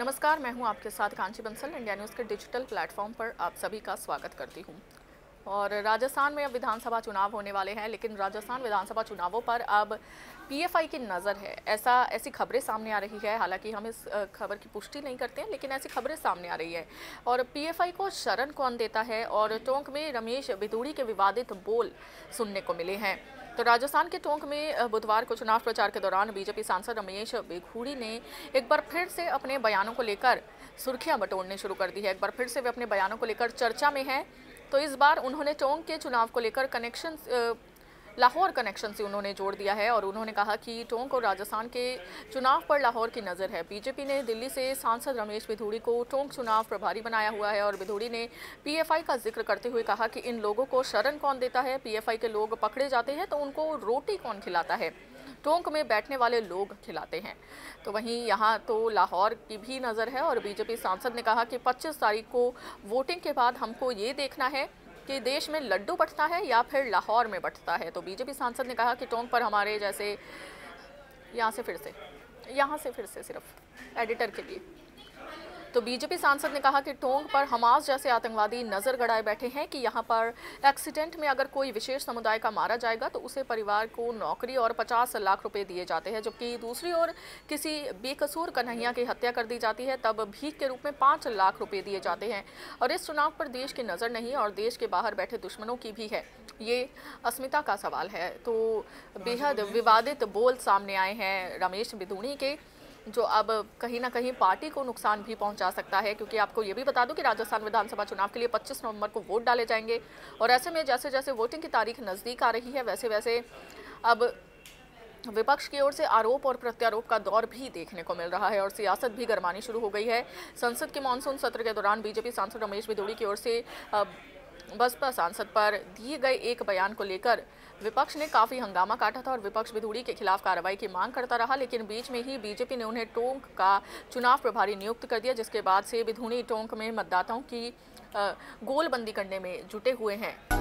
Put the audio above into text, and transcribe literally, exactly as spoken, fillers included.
नमस्कार, मैं हूं आपके साथ कांची बंसल। इंडिया न्यूज़ के डिजिटल प्लेटफॉर्म पर आप सभी का स्वागत करती हूं। और राजस्थान में अब विधानसभा चुनाव होने वाले हैं, लेकिन राजस्थान विधानसभा चुनावों पर अब पीएफआई की नज़र है, ऐसा ऐसी खबरें सामने आ रही है। हालांकि हम इस खबर की पुष्टि नहीं करते हैं, लेकिन ऐसी खबरें सामने आ रही है। और पीएफआई को शरण कौन देता है और टोंक में रमेश बिधूड़ी के विवादित बोल सुनने को मिले हैं। तो राजस्थान के टोंक में बुधवार को चुनाव प्रचार के दौरान बीजेपी सांसद रमेश बिधूड़ी ने एक बार फिर से अपने बयानों को लेकर सुर्खियां बटोरने शुरू कर दी है। एक बार फिर से वे अपने बयानों को लेकर चर्चा में हैं। तो इस बार उन्होंने टोंक के चुनाव को लेकर कनेक्शन लाहौर कनेक्शन से उन्होंने जोड़ दिया है और उन्होंने कहा कि टोंक और राजस्थान के चुनाव पर लाहौर की नज़र है। बीजेपी ने दिल्ली से सांसद रमेश बिधूड़ी को टोंक चुनाव प्रभारी बनाया हुआ है और बिधूड़ी ने पीएफआई का जिक्र करते हुए कहा कि इन लोगों को शरण कौन देता है, पीएफआई के लोग पकड़े जाते हैं तो उनको रोटी कौन खिलाता है, टोंक में बैठने वाले लोग खिलाते हैं। तो वहीं यहाँ तो लाहौर की भी नज़र है और बीजेपी सांसद ने कहा कि पच्चीस तारीख को वोटिंग के बाद हमको ये देखना है कि देश में लड्डू बंटता है या फिर लाहौर में बंटता है। तो बीजेपी सांसद ने कहा कि टोंक पर हमारे जैसे यहाँ से फिर से यहाँ से फिर से सिर्फ एडिटर के लिए तो बीजेपी सांसद ने कहा कि टोंक पर हमास जैसे आतंकवादी नज़र गड़ाए बैठे हैं कि यहाँ पर एक्सीडेंट में अगर कोई विशेष समुदाय का मारा जाएगा तो उसे परिवार को नौकरी और पचास लाख रुपए दिए जाते हैं, जबकि दूसरी ओर किसी बेकसूर कन्हैया की हत्या कर दी जाती है तब भीख के रूप में पाँच लाख रुपए दिए जाते हैं। और इस चुनाव पर देश की नज़र नहीं और देश के बाहर बैठे दुश्मनों की भी है, ये अस्मिता का सवाल है। तो बेहद विवादित बोल सामने आए हैं रमेश बिधूड़ी के, जो अब कहीं ना कहीं पार्टी को नुकसान भी पहुंचा सकता है। क्योंकि आपको ये भी बता दूं कि राजस्थान विधानसभा चुनाव के लिए पच्चीस नवंबर को वोट डाले जाएंगे और ऐसे में जैसे जैसे वोटिंग की तारीख नज़दीक आ रही है वैसे वैसे अब विपक्ष की ओर से आरोप और प्रत्यारोप का दौर भी देखने को मिल रहा है और सियासत भी गर्मानी शुरू हो गई है। संसद के मानसून सत्र के दौरान बीजेपी सांसद रमेश बिधूड़ी की ओर से बसपा सांसद पर दिए गए एक बयान को लेकर विपक्ष ने काफ़ी हंगामा काटा था और विपक्ष बिधूड़ी के खिलाफ कार्रवाई की मांग करता रहा, लेकिन बीच में ही बीजेपी ने उन्हें टोंक का चुनाव प्रभारी नियुक्त कर दिया, जिसके बाद से बिधूड़ी टोंक में मतदाताओं की गोलबंदी करने में जुटे हुए हैं।